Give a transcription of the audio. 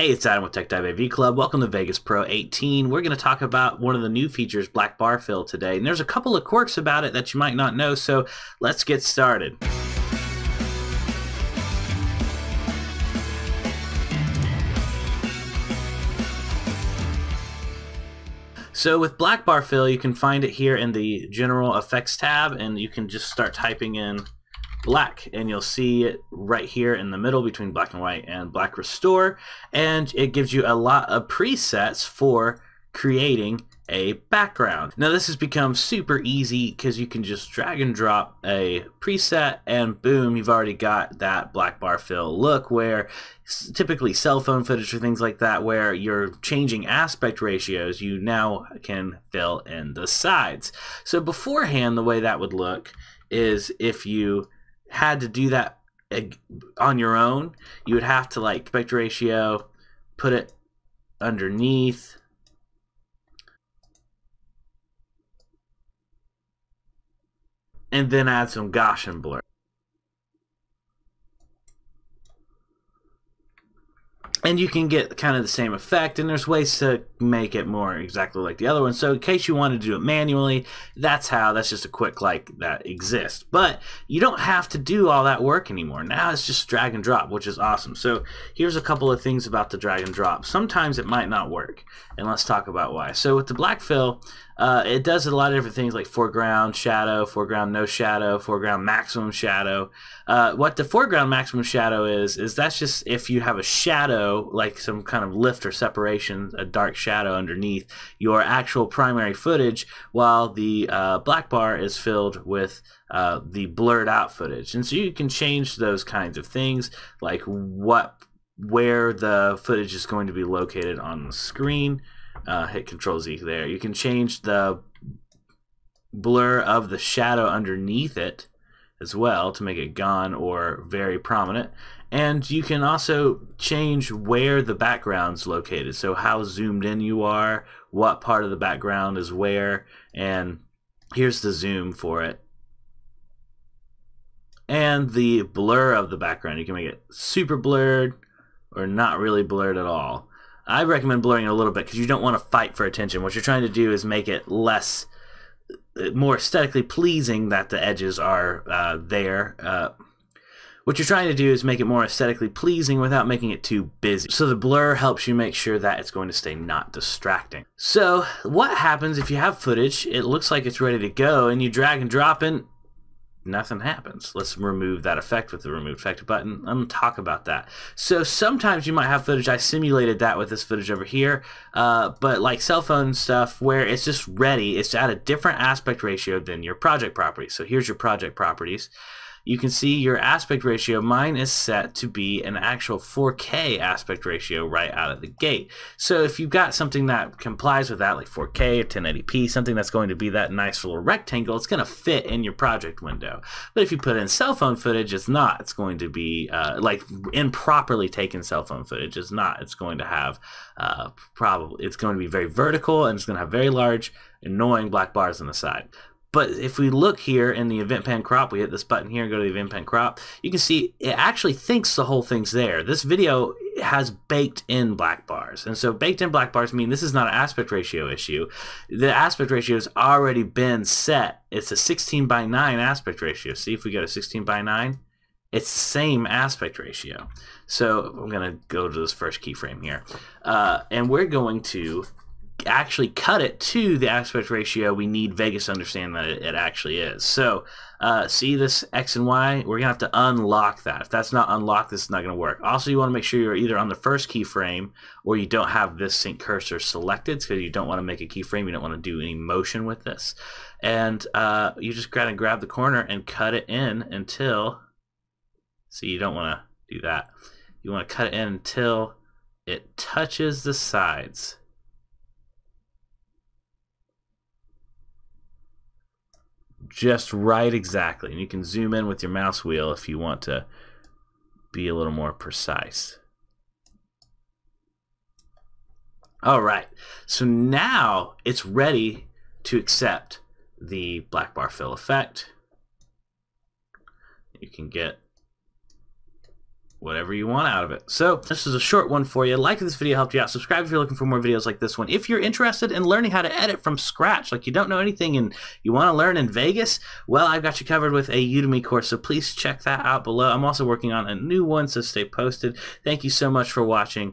Hey, it's Adam with Tech Dive AVCLUB. Welcome to Vegas Pro 18. We're going to talk about one of the new features, Black Bar Fill, today. And there's a couple of quirks about it that you might not know, so let's get started. So with Black Bar Fill, you can find it here in the General Effects tab, and you can just start typing in black, and you'll see it right here in the middle between black and white and black restore, and it gives you a lot of presets for creating a background. Now this has become super easy because you can just drag and drop a preset and boom, you've already got that black bar fill look, where typically cell phone footage or things like that where you're changing aspect ratios, you now can fill in the sides. So beforehand, the way that would look is if you had to do that on your own, you would have to like aspect ratio, put it underneath, and then add some Gaussian blur. And you can get kind of the same effect, and there's ways to make it more exactly like the other one. So in case you want to do it manually, that's just a quick like that exists. But you don't have to do all that work anymore. Now it's just drag and drop, which is awesome. So here's a couple of things about the drag and drop. Sometimes it might not work, and let's talk about why. So with the black fill, it does a lot of different things like foreground, shadow, foreground, no shadow, foreground, maximum shadow. What the foreground maximum shadow is that's just if you have a shadow, like some kind of lift or separation, a dark shadow underneath your actual primary footage, while the black bar is filled with the blurred out footage. And so you can change those kinds of things, like where the footage is going to be located on the screen. Hit Control-Z there. You can change the blur of the shadow underneath it as well to make it gone or very prominent. And you can also change where the background's located, so how zoomed in you are, what part of the background is where, and here's the zoom for it. And the blur of the background, you can make it super blurred or not really blurred at all. I recommend blurring it a little bit because you don't want to fight for attention. What you're trying to do is make it less, more aesthetically pleasing that the edges are there. What you're trying to do is make it more aesthetically pleasing without making it too busy. So the blur helps you make sure that it's going to stay not distracting. So what happens if you have footage, it looks like it's ready to go, and you drag and drop in, nothing happens. Let's remove that effect with the remove effect button. I'm going to talk about that. So sometimes you might have footage, I simulated that with this footage over here, but like cell phone stuff where it's just ready, it's at a different aspect ratio than your project properties. So here's your project properties. You can see your aspect ratio. Mine is set to be an actual 4K aspect ratio right out of the gate. So if you've got something that complies with that, like 4K or 1080p, something that's going to be that nice little rectangle, it's going to fit in your project window. But if you put in cell phone footage, it's not. It's going to be like improperly taken cell phone footage. It's not. It's going to have probably, it's going to be very vertical, and it's going to have very large, annoying black bars on the side. But if we look here in the event pan crop, we hit this button here and go to the event pan crop, you can see it actually thinks the whole thing's there. This video has baked in black bars. And so baked in black bars mean this is not an aspect ratio issue. The aspect ratio has already been set. It's a 16:9 aspect ratio. See if we go to 16:9. It's the same aspect ratio. So I'm going to go to this first keyframe here. And we're going to actually cut it to the aspect ratio we need Vegas to understand that it actually is. So see this X and Y? We're going to have to unlock that. If that's not unlocked, this is not going to work. Also, you want to make sure you're either on the first keyframe or you don't have this sync cursor selected, because you don't want to make a keyframe. You don't want to do any motion with this. And you just kind of grab the corner and cut it in until, see, you don't want to do that. You want to cut it in until it touches the sides. Just right exactly, and you can zoom in with your mouse wheel if you want to be a little more precise. All right, so now it's ready to accept the black bar fill effect. You can get whatever you want out of it. So this is a short one for you. Like if this video helped you out. Subscribe if you're looking for more videos like this one. If you're interested in learning how to edit from scratch, like you don't know anything and you want to learn in Vegas, well, I've got you covered with a Udemy course, so please check that out below. I'm also working on a new one, so stay posted. Thank you so much for watching.